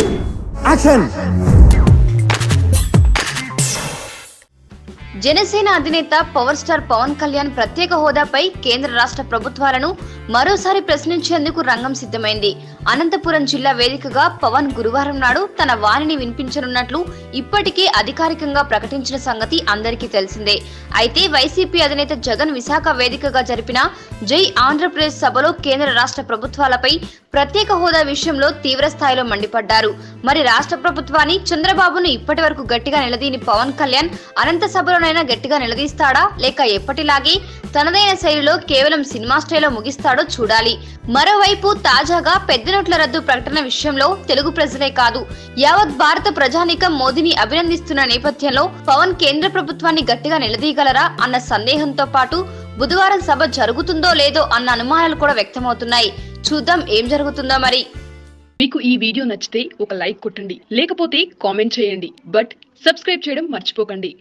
Action. Janasena అధినేత power star Pawan Kalyan ప్రత్యేక హోదాపై కేంద్ర రాష్ట్ర ప్రభుత్వాలను మరోసారి ప్రశ్నించేందుకు రంగం సిద్ధమైంది. అనంతపురం జిల్లా వేదికగా పవన్ గురువారం నాడు తన వాణిని వినిపించనున్నట్లు ఇప్పటికే అధికారికంగా ప్రకటించిన సంగతి అందరికీ తెలిసిందే. అయితే వైసీపీ అధినేత జగన్ విశాఖ వేదికగా జరిపిన జై ఆంధ్రప్రదేశ్ సభలో కేంద్ర రాష్ట్ర ప్రభుత్వాలపై ప్రత్యేక హోదా విషయంలో తీవ్ర స్థాయిలో మండిపడ్డారు. మరి రాష్ట్ర ప్రభుత్వాన్ని, చంద్రబాబును ఇప్పటి వరకు గట్టిగా నిలదీని పవన్ కళ్యాణ్ అనంత సభలోనైనా గట్టిగా నిలదీస్తాడా, లేక ఎప్పటిలాగే తనదైన శైలిలో కేవలం సినిమా స్టైల్లో ముగిస్తాడో చూడాలి. మరోవైపు తాజాగా పెద్ద నోట్ల రద్దు ప్రకటన విషయంలో తెలుగు ప్రజలే కాదు, యావత్ భారత ప్రజానీకం మోదీని అభినందిస్తున్న నేపథ్యంలో పవన్ కేంద్ర ప్రభుత్వాన్ని గట్టిగా నిలదీయగలరా అన్న సందేహంతో పాటు బుధవారం సభ జరుగుతుందో లేదో అన్న అనుమానాలు కూడా వ్యక్తమవుతున్నాయి. చూద్దాం ఏం జరుగుతుందో మరి. మీకు ఈ వీడియో నచ్చితే ఒక లైక్ కొట్టండి, లేకపోతే కామెంట్ చేయండి, బట్ సబ్స్క్రైబ్ చేయడం మర్చిపోకండి.